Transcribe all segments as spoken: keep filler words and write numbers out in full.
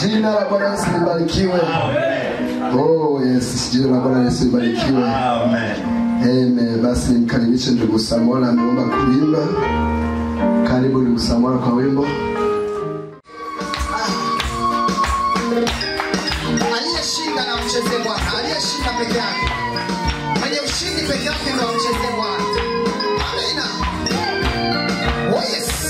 Jina la Bwana Yesu libarikiwe. Amen. Oh yes, jina la Bwana Yesu libarikiwe. Amen. Amen. Basi nimkaribishe ndugu Samuel ameomba kuimba. Karibu ndugu Samuel kwa wimbo. Aliyeshinda na mcheze Bwana, aliyeshinda peke yake. Mwenye ushindi peke yake ndio mcheze Bwana. Amina. Oh yes. Bye.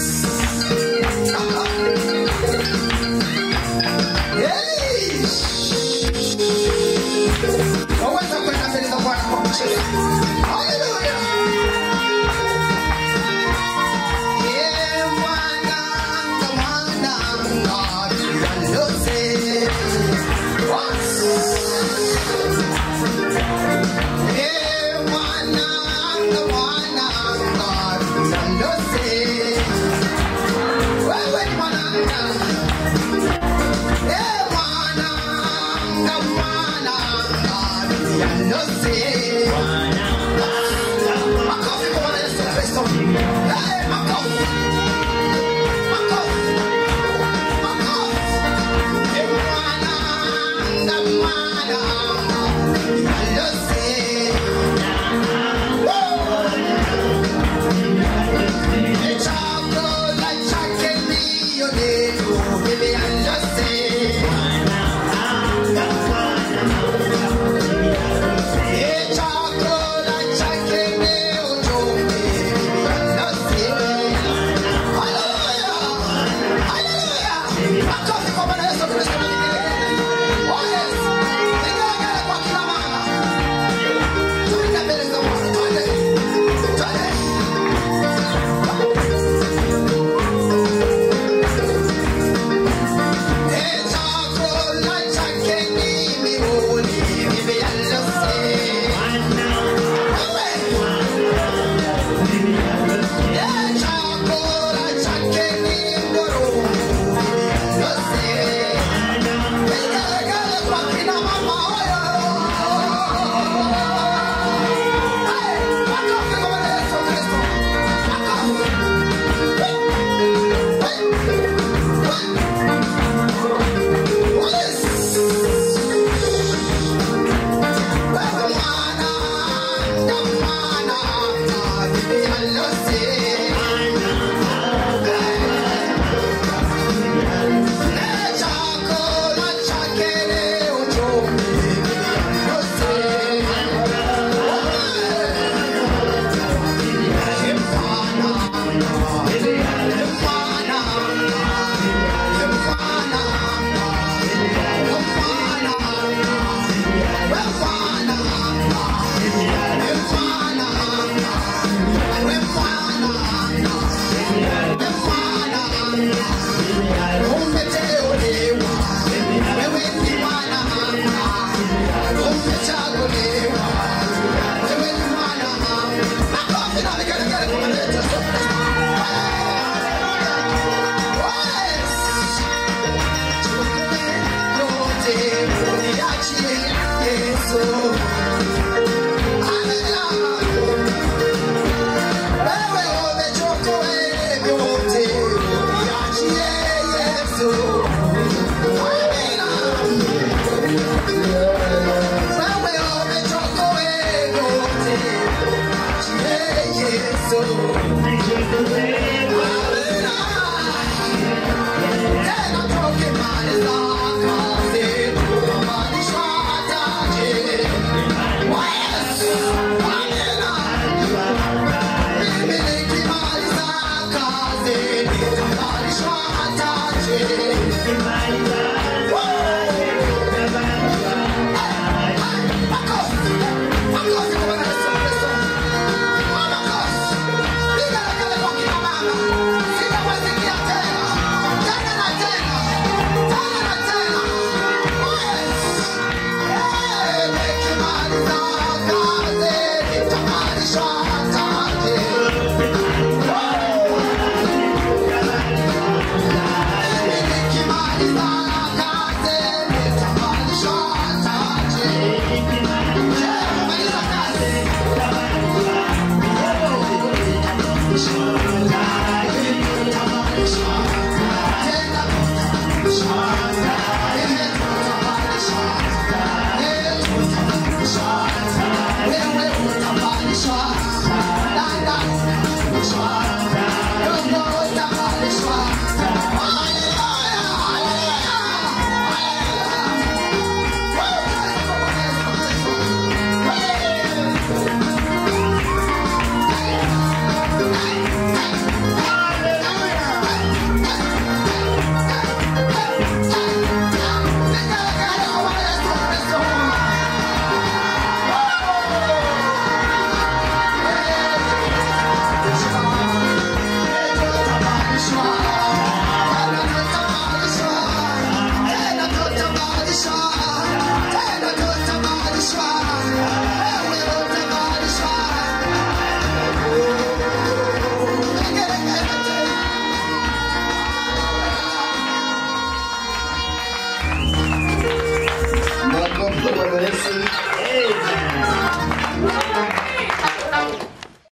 shot.